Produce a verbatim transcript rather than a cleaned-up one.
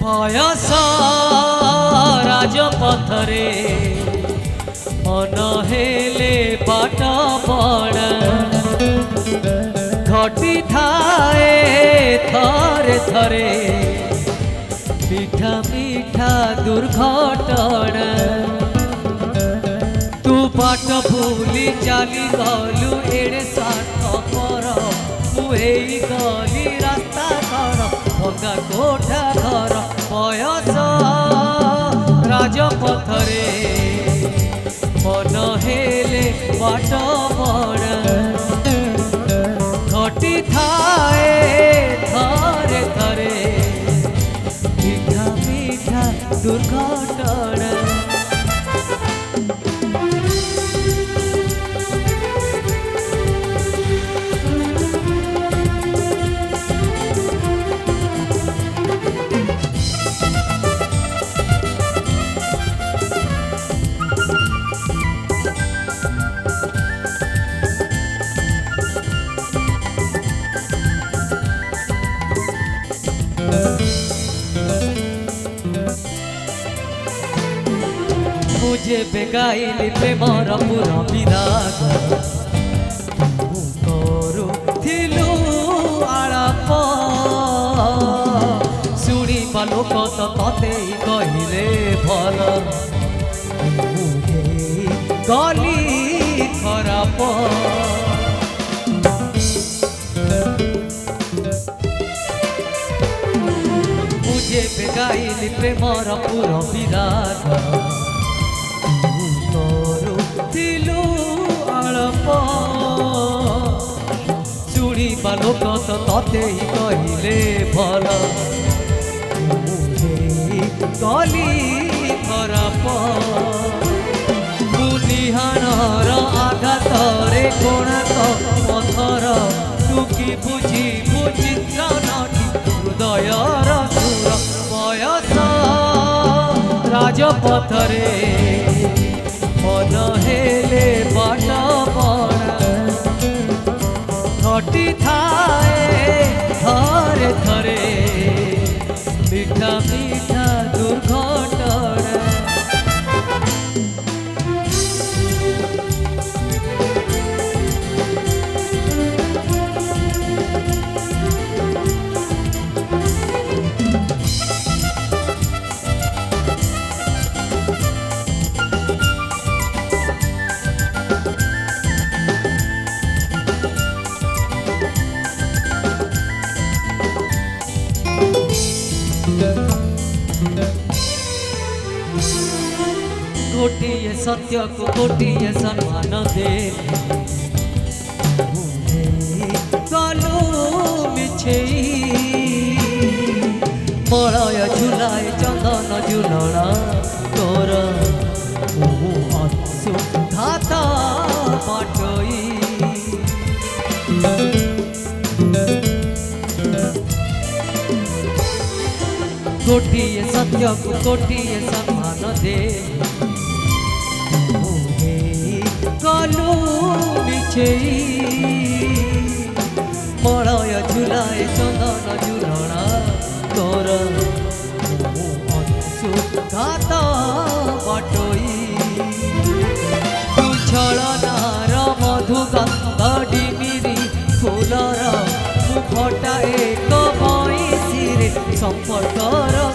बायासा राजपथ रे अनहेले बाट बण घटी थाए थरे थरे मीठा मीठा दुर्घटना तू बाट भूली चली गलु एड़े साथ पर मुहे गली रास्ता कर भंगा कोठा घर बायासा राजपथ रे मन हेले बाट बण घटी थाए थरे थरे मीठा मीठा दुर्घटना मुझे बेगाइली प्रेम पूरा विराग करू थिलु आलाप सुनी लोक तो कते कहले भल गली खराब मुझे बेगाइली प्रेम पूरा विराग चूड़ी लोक तो तते कहले भल गली खराब बुनिहानर आघात रे कोणात पथर टुकी बुझी बुझी हृदय सुर बायासा राजपथ रे मन हेले बाट बण घटी थाए थरे थरे मीठा मीठा दुर्घटना गोटिए सत्य को गोटिए सम्मान दे गलु मिछे मलय झुलाए चंदन झुलना तोर असुघात पटई गोटिए सत्य को गोटिए सम्मान दे गलु मिछे मलय झुलाए चंदन झुलना तोर अंशुघात बटई तुझलनार मधुगंध डिमिरी फूलर मुखटा एक बईसीरे संपर्क।